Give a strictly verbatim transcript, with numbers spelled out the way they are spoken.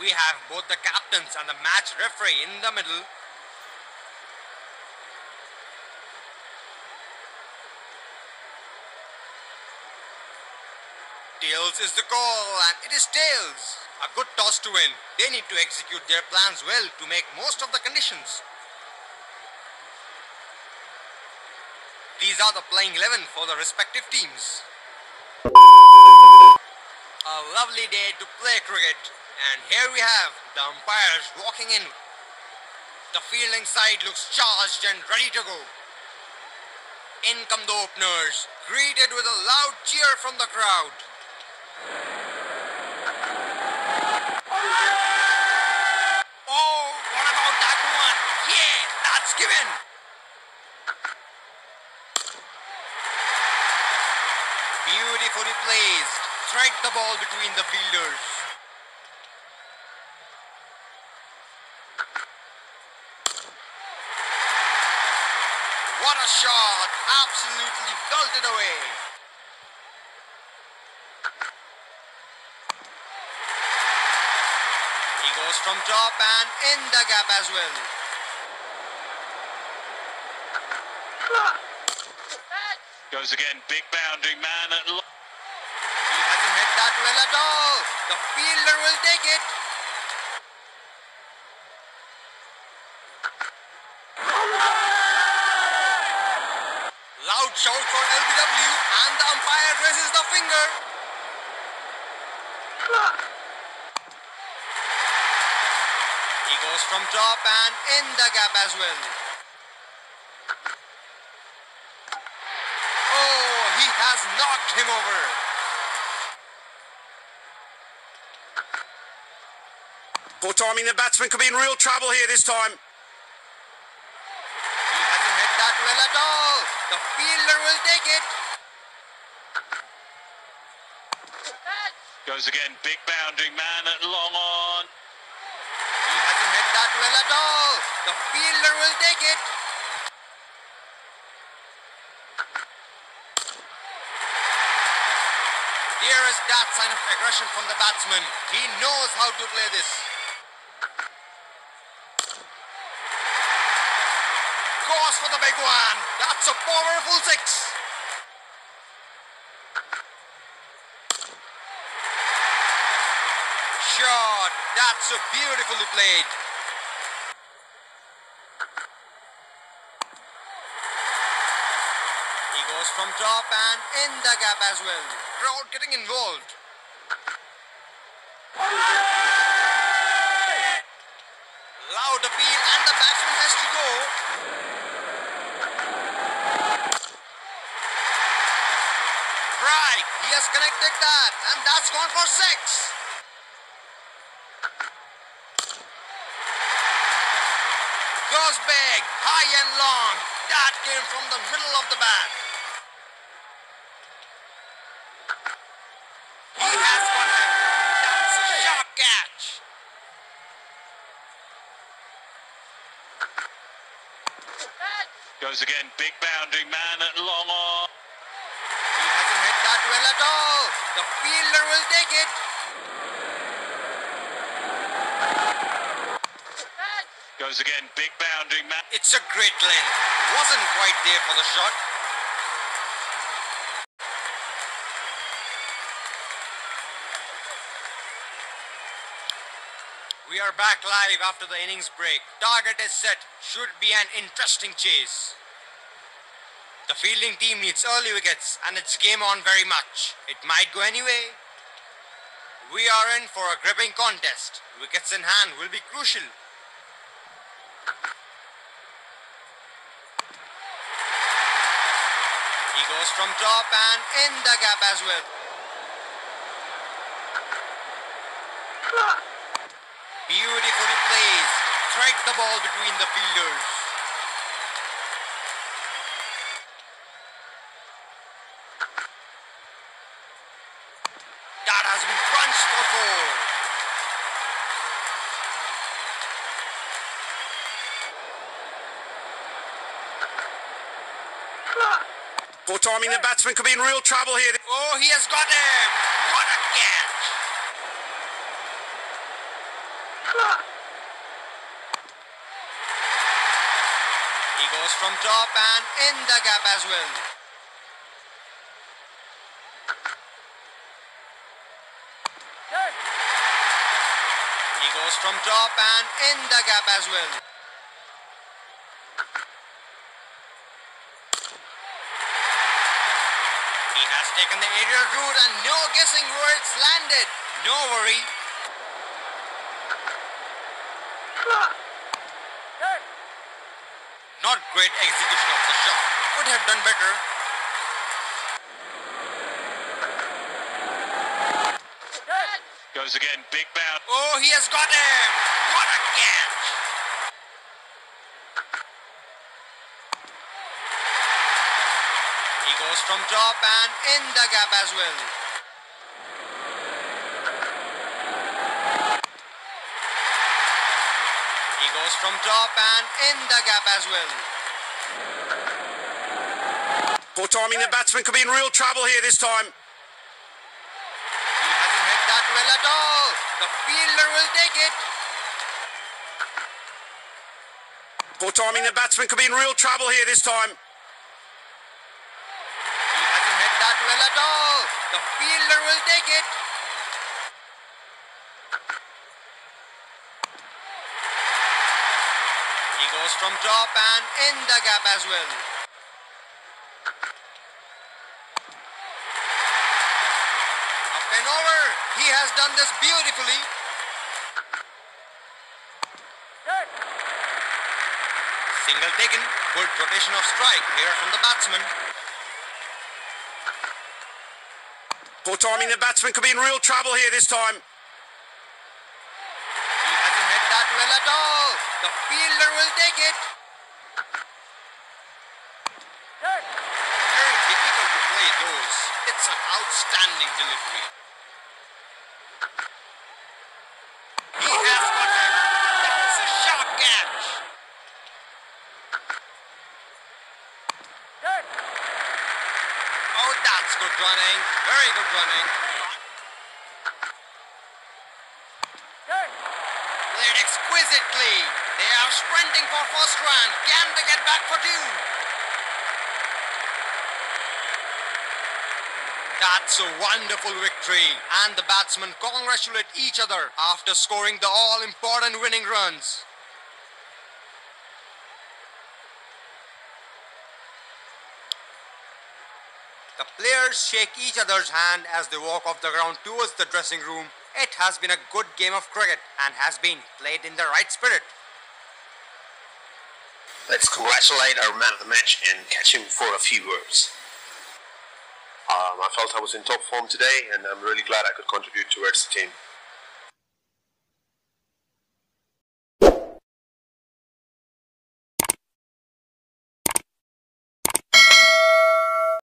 we have both the captains and the match referee in the middle. Tails is the call, and it is tails. A good toss to win. They need to execute their plans well to make most of the conditions. These are the playing eleven for the respective teams. A lovely day to play cricket. And here we have the umpires walking in. The fielding side looks charged and ready to go. In come the openers, greeted with a loud cheer from the crowd. Oh, what about that one? Yeah, that's given. Beautifully placed. Thread the ball between the fielders. What a shot! Absolutely belted away. He goes from top and in the gap as well. Goes again, big boundary man at long. He hasn't hit that well at all. The fielder will take it. Loud shout for L B W and the umpire raises the finger. He goes from top and in the gap as well. Oh, he has knocked him over. Poor timing, the batsman could be in real trouble here this time. He hasn't hit that well at all. The fielder will take it. Goes again, big boundary man at long on. He hasn't hit that well at all. The fielder will take it. There is that sign of aggression from the batsman. He knows how to play this. Goes for the big one. That's a powerful six. Shot. That's so beautifully played. He goes from top and in the gap as well. Crowd getting involved. Loud appeal and the batsman has to go. Right, he has connected that and that's gone for six. Goes big, high and long. That came from the middle of the bat. He has got it. That's a sharp catch. Goes again, big boundary man at long arm. Well at all. The fielder will take it. Goes again, big boundary man. It's a great length. Wasn't quite there for the shot. We are back live after the innings break. Target is set. Should be an interesting chase. The fielding team needs early wickets and it's game on very much. It might go anyway. We are in for a gripping contest. Wickets in hand will be crucial. He goes from top and in the gap as well. Beautifully placed. Strike the ball between the fielders. Poor timing, the batsman could be in real trouble here. Oh, he has got him! What a catch! He goes from top and in the gap as well. He goes from top and in the gap as well. He has taken the aerial route and no guessing where it's landed. No worry. Not great execution of the shot. Could have done better. Goes again, big bounce. Oh, he has got him. What a catch. He goes from top and in the gap as well. He goes from top and in the gap as well. Poor timing, the batsman could be in real trouble here this time. He hasn't hit that well at all. The fielder will take it. Poor timing, the batsman could be in real trouble here this time. He hasn't hit that well at all. The fielder will take it. He goes from top and in the gap as well. Up and over. He has done this beautifully. Good. Single taken. Good rotation of strike here from the batsman. Poor timing. The batsman could be in real trouble here this time. He hasn't hit that well at all. The fielder will take it. Good. Very difficult to play those. It's an outstanding delivery. He has got him. That's a sharp catch. Good. Oh, that's good running. Very good running. Good. Played exquisitely. They are sprinting for first run. Can they get back for two? That's a wonderful victory. And the batsmen congratulate each other after scoring the all-important winning runs. The players shake each other's hand as they walk off the ground towards the dressing room. It has been a good game of cricket and has been played in the right spirit. Let's congratulate our man of the match and catch him for a few words. Um, I felt I was in top form today and I'm really glad I could contribute towards the team.